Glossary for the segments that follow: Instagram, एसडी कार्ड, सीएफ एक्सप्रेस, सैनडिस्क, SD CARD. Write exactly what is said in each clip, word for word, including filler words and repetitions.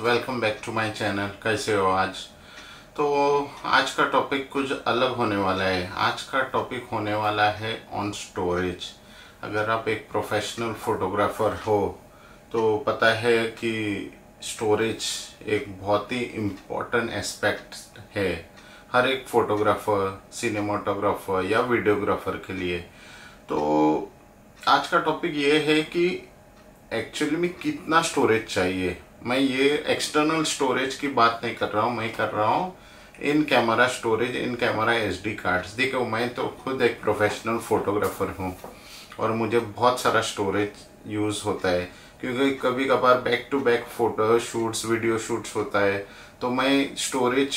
Welcome back to my channel. कैसे हो आज? तो आज का टॉपिक कुछ अलग होने वाला है। आज का टॉपिक होने वाला है ऑन स्टोरेज। अगर आप एक प्रोफेशनल फोटोग्राफर हो तो पता है कि स्टोरेज एक बहुत ही इम्पॉर्टेंट एस्पेक्ट है हर एक फोटोग्राफर, सिनेमाटोग्राफर या वीडियोग्राफर के लिए। तो आज का टॉपिक ये है कि एक्चुअली में कितना स्टोरेज चाहिए। मैं ये एक्सटर्नल स्टोरेज की बात नहीं कर रहा हूँ, मैं कर रहा हूँ in camera storage, in camera SD cards. देखो, मैं तो खुद एक प्रोफेशनल फोटोग्राफर हूँ और मुझे बहुत सारा स्टोरेज यूज़ होता है, क्योंकि कभी कभार back to back photo shoots, video shoots होता है, तो मैं स्टोरेज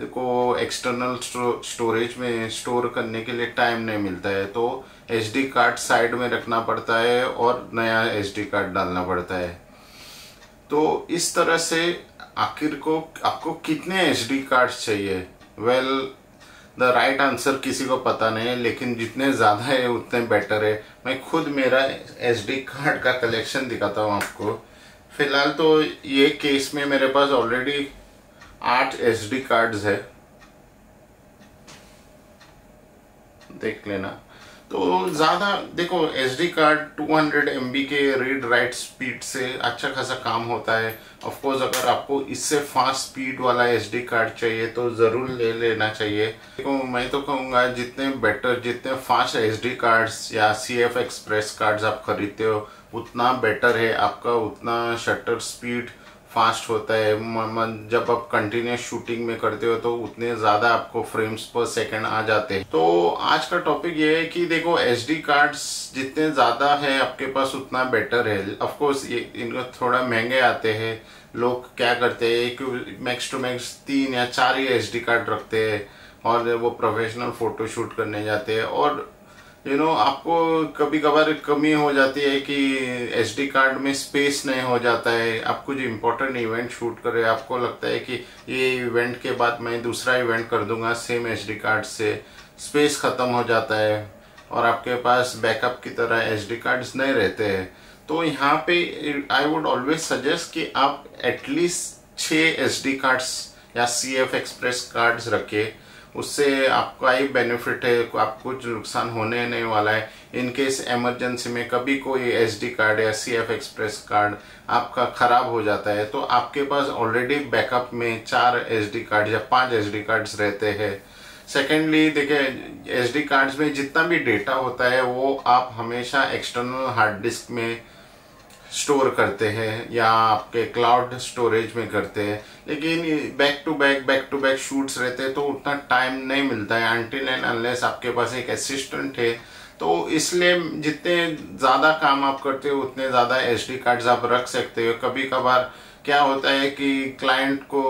को एक्सटर्नल स्टोरेज में स्टोर करने के लिए टाइम नहीं मिलता है, तो एसडी कार्ड साइड में रखना पड़ता है और नया एसडी कार्ड डालना पड़ता है। तो इस तरह से आखिर को आपको कितने एसडी कार्ड्स चाहिए? वेल द राइट आंसर किसी को पता नहीं है, लेकिन जितने ज़्यादा है उतने बेटर है। मैं खुद मेरा एसडी कार्ड का कलेक्शन दिखाता हूँ आपको। फिलहाल तो ये केस में मेरे पास ऑलरेडी आठ एसडी कार्ड्स है, देख लेना। तो ज़्यादा देखो, एसडी कार्ड two hundred M B के रीड राइट स्पीड से अच्छा खासा काम होता है। ऑफ कोर्स अगर आपको इससे फास्ट स्पीड वाला एसडी कार्ड चाहिए तो ज़रूर ले लेना चाहिए। देखो, मैं तो कहूँगा जितने बेटर, जितने फास्ट एसडी कार्ड्स या सीएफ एक्सप्रेस कार्ड्स आप खरीदते हो उतना बेटर है, आपका उतना शटर स्पीड फास्ट होता है। जब आप कंटिन्यूस शूटिंग में करते हो तो उतने ज़्यादा आपको फ्रेम्स पर सेकंड आ जाते हैं। तो आज का टॉपिक ये है कि देखो, एसडी कार्ड्स जितने ज़्यादा है आपके पास उतना बेटर है। ऑफ कोर्स ये इनको थोड़ा महंगे आते हैं। लोग क्या करते हैं कि मैक्स टू मैक्स तीन या चार ही एसडी कार्ड रखते हैं और वो प्रोफेशनल फ़ोटो शूट करने जाते हैं। और यू नो, आपको कभी कभार कमी हो जाती है कि एसडी कार्ड में स्पेस नहीं हो जाता है। आप कुछ इम्पोर्टेंट इवेंट शूट कर रहे हैं, आपको लगता है कि ये इवेंट के बाद मैं दूसरा इवेंट कर दूंगा सेम एसडी कार्ड से, स्पेस ख़त्म हो जाता है और आपके पास बैकअप की तरह एसडी कार्ड्स नहीं रहते हैं। तो यहाँ पे आई वुड ऑलवेज सजेस्ट कि आप एटलीस्ट छः एसडी कार्ड्स या सी एफ एक्सप्रेस कार्ड्स रखिए, उससे आपका ही बेनिफिट है, आपको कुछ नुकसान होने नहीं वाला है। इन केस इमरजेंसी में कभी कोई एसडी कार्ड या सीएफ एक्सप्रेस कार्ड आपका ख़राब हो जाता है तो आपके पास ऑलरेडी बैकअप में चार एसडी कार्ड या पांच एसडी कार्ड्स रहते हैं। सेकेंडली देखिए, एसडी कार्ड्स में जितना भी डेटा होता है वो आप हमेशा एक्सटर्नल हार्ड डिस्क में स्टोर करते हैं या आपके क्लाउड स्टोरेज में करते हैं, लेकिन back to back back to back shoots रहते हैं तो उतना टाइम नहीं मिलता है अनटिल एंड अनलेस आपके पास एक असिस्टेंट है। तो इसलिए जितने ज़्यादा काम आप करते हो उतने ज़्यादा एसडी कार्ड्स आप रख सकते हो। कभी कभार क्या होता है कि क्लाइंट को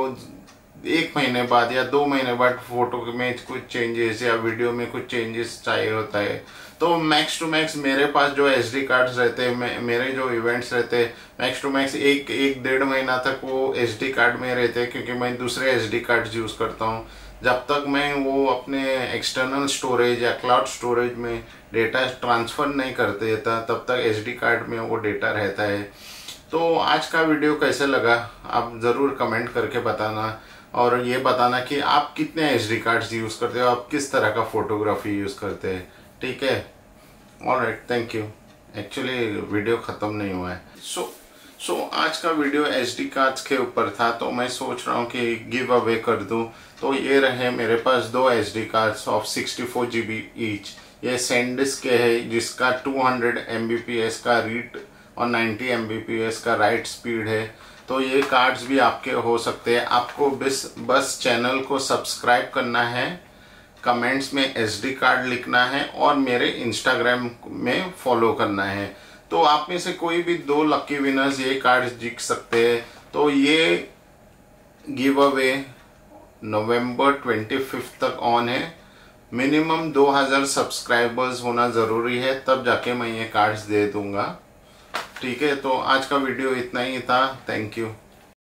एक महीने बाद या दो महीने बाद फोटो में कुछ चेंजेस या वीडियो में कुछ चेंजेस चाहिए होता है, तो मैक्स टू मैक्स मेरे पास जो एसडी कार्ड्स रहते हैं, मेरे जो इवेंट्स रहते हैं, मैक्स टू मैक्स एक एक डेढ़ महीना तक वो एसडी कार्ड में रहते हैं, क्योंकि मैं दूसरे एसडी कार्ड्स यूज़ करता हूँ। जब तक मैं वो अपने एक्सटर्नल स्टोरेज या क्लाउड स्टोरेज में डेटा ट्रांसफ़र नहीं कर देता तब तक एसडी कार्ड में वो डेटा रहता है। तो आज का वीडियो कैसे लगा आप ज़रूर कमेंट करके बताना, और ये बताना कि आप कितने एसडी कार्ड्स यूज़ करते हो, आप किस तरह का फोटोग्राफी यूज़ करते हैं। ठीक है, alright, thank you. Actually video ख़त्म नहीं हुआ है। सो सो आज का वीडियो एसडी कार्ड्स के ऊपर था, तो मैं सोच रहा हूँ कि गिव अवे कर दूँ। तो ये रहे मेरे पास दो SD cards of sixty four G B each. ये सैनडिस्क के है जिसका two hundred M B P S का रीड और ninety M B P S का राइट स्पीड है। तो ये कार्ड्स भी आपके हो सकते हैं। आपको बस बस चैनल को सब्सक्राइब करना है, कमेंट्स में एसडी कार्ड लिखना है और मेरे इंस्टाग्राम में फॉलो करना है। तो आप में से कोई भी दो लकी विनर्स ये कार्ड्स जीत सकते हैं। तो ये giveaway November twenty fifth तक ऑन है। मिनिमम दो हज़ार सब्सक्राइबर्स होना ज़रूरी है, तब जाके मैं ये कार्ड्स दे दूंगा। ठीक है, तो आज का वीडियो इतना ही था। Thank you.